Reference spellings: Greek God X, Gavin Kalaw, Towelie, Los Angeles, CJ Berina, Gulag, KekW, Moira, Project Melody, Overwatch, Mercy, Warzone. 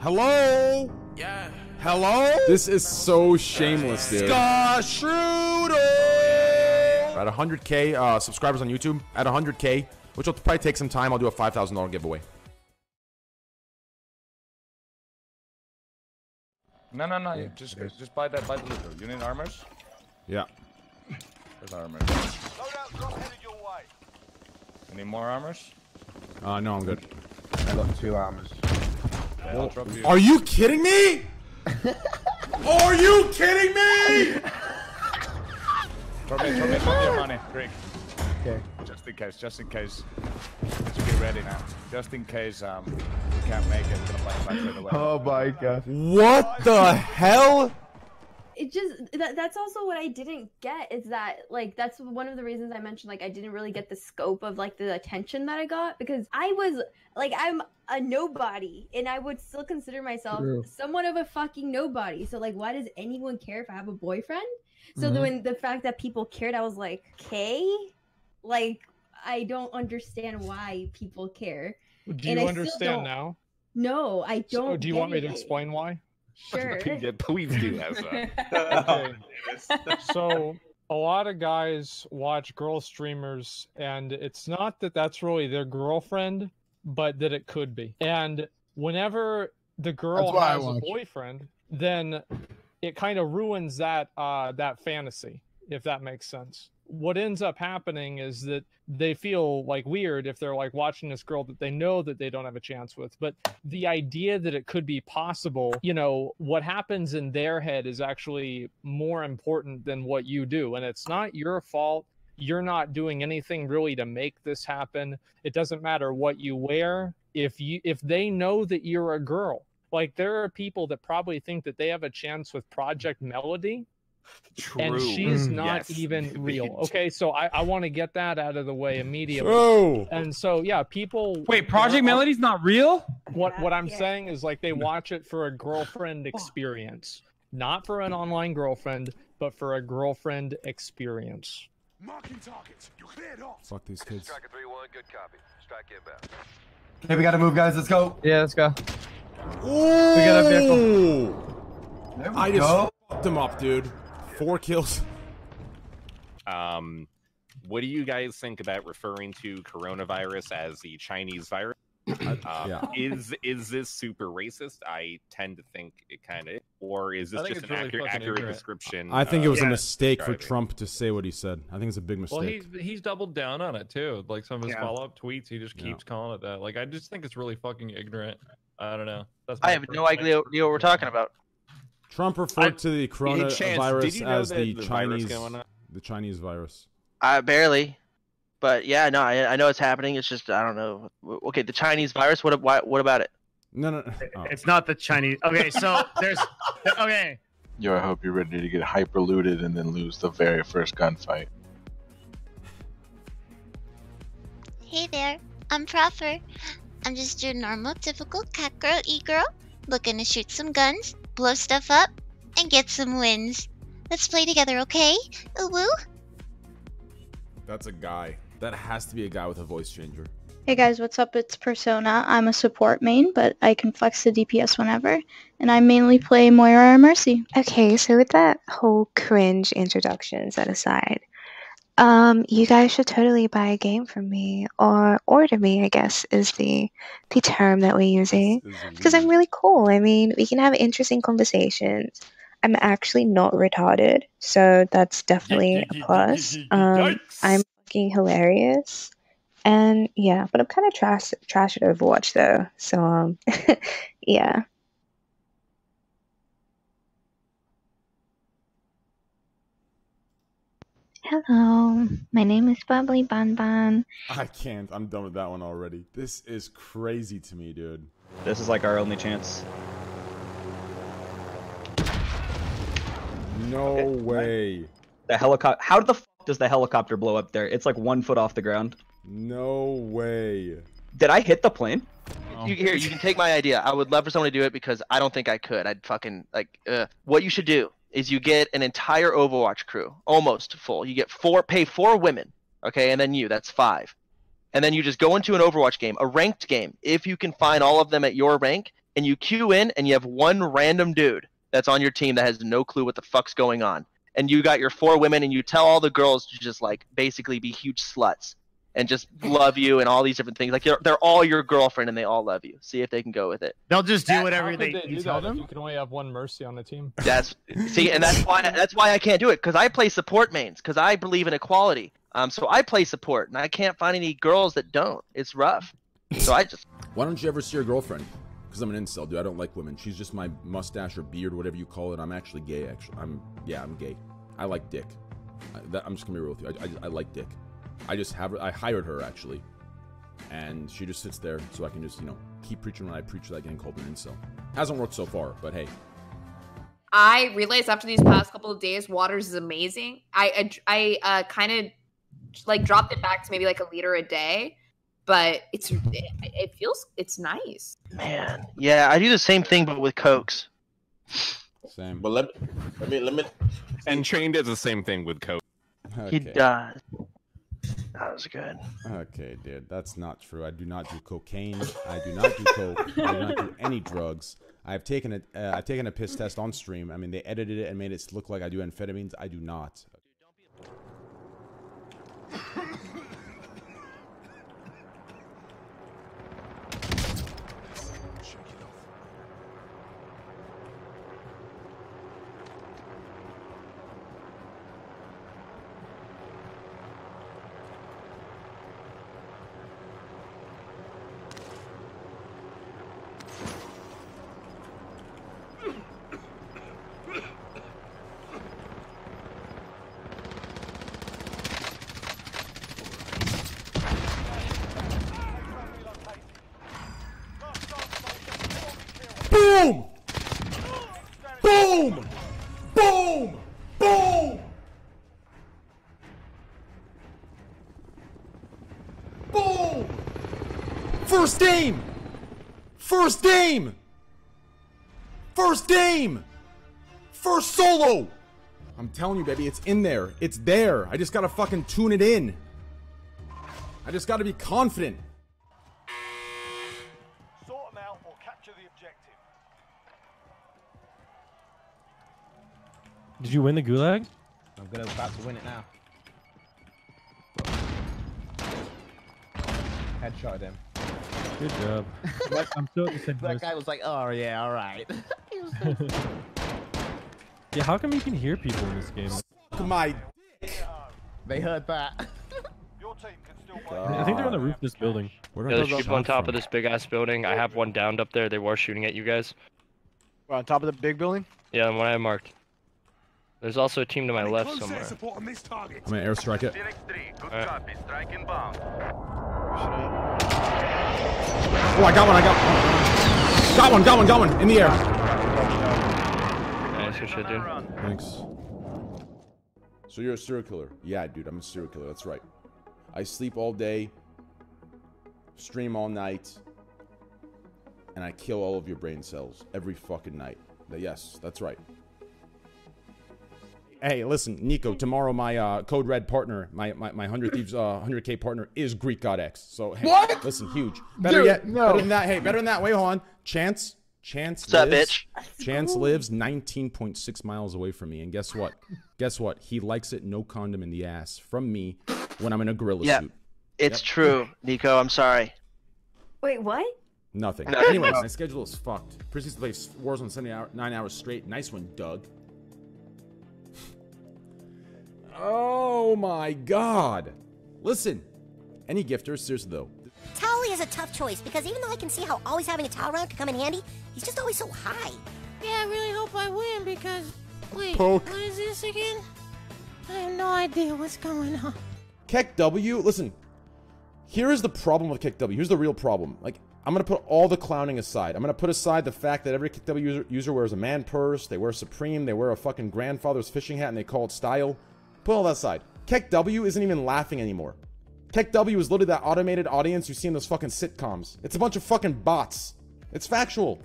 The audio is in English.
Hello? Yeah. Hello? This is so shameless, dude. Scar Shooter! At 100K subscribers on YouTube, at 100K, which will probably take some time, I'll do a $5,000 giveaway. No, no, no, yeah, just buy that, buy the looter. You need armors? Yeah. There's armors. You need more armors? No, I'm good. I got 2 armors. Yeah, I'll drop you. Are you kidding me? Are you kidding me? Drop me your money, Greek. Okay. Just in case, just in case. Just be ready now. Just in case, you can't make it, we're gonna buy it back right away. Oh my god. What the hell? It just, that's also what I didn't get, is that, like, that's one of the reasons I mentioned, like, I didn't really get the scope of, like, the attention that I got, because I was, like, I'm a nobody, and I would still consider myself somewhat of a fucking nobody, so, like, why does anyone care if I have a boyfriend? So when the fact that people cared, I was like, okay, like, I don't understand why people care. Do you understand now? No, I don't. So do you want me to explain why? Sure. Please do that. Okay. So a lot of guys watch girl streamers, and it's not that that's really their girlfriend, but that it could be. And whenever the girl has a boyfriend, then it kind of ruins that that fantasy, if that makes sense. What ends up happening is that they feel like weird if they're like watching this girl that they know that they don't have a chance with, but the idea that it could be possible, you know, what happens in their head is actually more important than what you do. And it's not your fault. You're not doing anything really to make this happen. It doesn't matter what you wear. If they know that you're a girl, like there are people that probably think that they have a chance with Project Melody. True. And she's not even real. Okay, so I want to get that out of the way immediately. True. And so, yeah, people... Wait, Project Melody's not real? What I'm saying is, like, they watch it for a girlfriend experience. Not for an online girlfriend, but for a girlfriend experience. Marking targets. You cleared off. Fuck these kids. Striker 3-1, good copy. Strike inbound. Okay, we gotta move, guys. Let's go. Yeah, let's go. Ooh. We got a vehicle. There we go. Just fucked them up, dude. 4 kills. What do you guys think about referring to coronavirus as the Chinese virus? Is this super racist? I tend to think it kind of, or is this just an really accurate description? I think it was a mistake for Trump to say what he said. I think it's a big mistake. Well, he's doubled down on it too. Like some of his follow-up tweets, he just keeps calling it that. Like I just think it's really fucking ignorant. I don't know. That's I have no idea what we're talking about. Trump referred to the coronavirus as the Chinese virus. Barely, but yeah, no, I know it's happening. It's just I don't know. Okay, the Chinese virus. What about it? No, no, oh. It's not the Chinese. Okay, so there's okay. Yo, I hope you're ready to get hyper looted and then lose the very first gunfight. Hey there, I'm Proffer. I'm just your normal, typical cat girl, e girl, looking to shoot some guns. Blow stuff up and get some wins. Let's play together, okay? Woo. That's a guy. That has to be a guy with a voice changer. Hey guys, what's up? It's Persona. I'm a support main, but I can flex the DPS whenever, and I mainly play Moira or Mercy. Okay, so with that whole cringe introduction set aside, you guys should totally buy a game from me, or order me, I guess, is the term that we're using, because I'm really cool. I mean, we can have interesting conversations. I'm actually not retarded, so that's definitely a plus. I'm fucking hilarious, and yeah, but I'm kind of trash at Overwatch, though, so yeah. Hello, my name is Bubbly Bon Bon. I can't. I'm done with that one already. This is crazy to me, dude. This is like our only chance. No way. The helicopter. How the f does the helicopter blow up there? It's like 1 foot off the ground. No way. Did I hit the plane? Oh. Here, you can take my idea. I would love for someone to do it because I don't think I could. I'd fucking like. What you should do is you get an entire Overwatch crew, almost full. You get 4 women, okay, and then you, that's 5. And then you just go into an Overwatch game, a ranked game. If you can find all of them at your rank, and you queue in, and you have one random dude that's on your team that has no clue what the fuck's going on. And you got your 4 women, and you tell all the girls to just, like, basically be huge sluts and just love you and all these different things. Like, they're all your girlfriend, and they all love you. See if they can go with it. They'll just do whatever you tell them. You can only have one Mercy on the team. That's see, and that's why I can't do it, because I play support mains, because I believe in equality. So I play support, and I can't find any girls that don't. It's rough. So I just... Why don't you ever see your girlfriend? Because I'm an incel, dude. I don't like women. She's just my mustache or beard, whatever you call it. I'm actually gay, actually. I'm gay. I like dick. I'm just going to be real with you. I like dick. I just have her. I hired her, actually. And she just sits there so I can just, you know, keep preaching when I preach that gang called an incel. Hasn't worked so far, but hey. I realized after these past couple of days, Waters is amazing. I kind of, like, dropped it back to maybe, like, a liter a day. But it feels, it's nice. Man, yeah, I do the same thing, but with Cokes. Same. But let me. And Chain does the same thing with Coke. Okay. He does. That was good. Okay, dude, that's not true. I do not do cocaine. I do not do coke. I do not do any drugs. I've taken a piss test on stream. I mean, they edited it and made it look like I do amphetamines. I do not. First game! First solo! I'm telling you, baby, it's in there. It's there. I just gotta fucking tune it in. I just gotta be confident. Sort them out or capture the objective. Did you win the Gulag? I'm about to win it now. Headshot him. Good job. I'm sure that guy was like, oh yeah, all right. Yeah, how come you can hear people in this game? Suck my dick. They heard that. Your team can still win. I think they're on the roof of this building. Yeah, there's people on top of this big ass building. I have one downed up there. They were shooting at you guys. We're on top of the big building? Yeah, the one I marked. There's also a team to my left somewhere. I'm gonna airstrike it. All right. Oh, I got one. Got one. In the air. Nice, good shit, dude. Thanks. So you're a serial killer. Yeah, dude, I'm a serial killer. That's right. I sleep all day, stream all night, and I kill all of your brain cells every fucking night. Yes, that's right. Hey, listen, Nico, tomorrow my Code Red partner, my 100 Thieves 100K partner is Greek God X. So, hey, what? Listen, huge. Better than that. Wait, hold on. Chance What's lives. Up, bitch? Chance lives 19.6 miles away from me. And guess what? He likes it no condom in the ass from me when I'm in a gorilla suit. It's true, Nico. I'm sorry. Wait, what? Nothing. Anyways, my schedule is fucked. Prison's play Warzone 79 hours straight. Nice one, Doug. Oh my God. Listen, any gifters, seriously though. Towelie is a tough choice because even though I can see how always having a towel round could come in handy, he's just always so high. Yeah, I really hope I win because, wait, what is this again? I have no idea what's going on. KekW, listen, here is the problem with KekW. Here's the real problem. Like, I'm going to put all the clowning aside. I'm going to put aside the fact that every KekW user wears a man purse, they wear Supreme, they wear a fucking grandfather's fishing hat and they call it style. Put all that aside. KekW isn't even laughing anymore. KekW is literally that automated audience you see in those fucking sitcoms. It's a bunch of fucking bots. It's factual.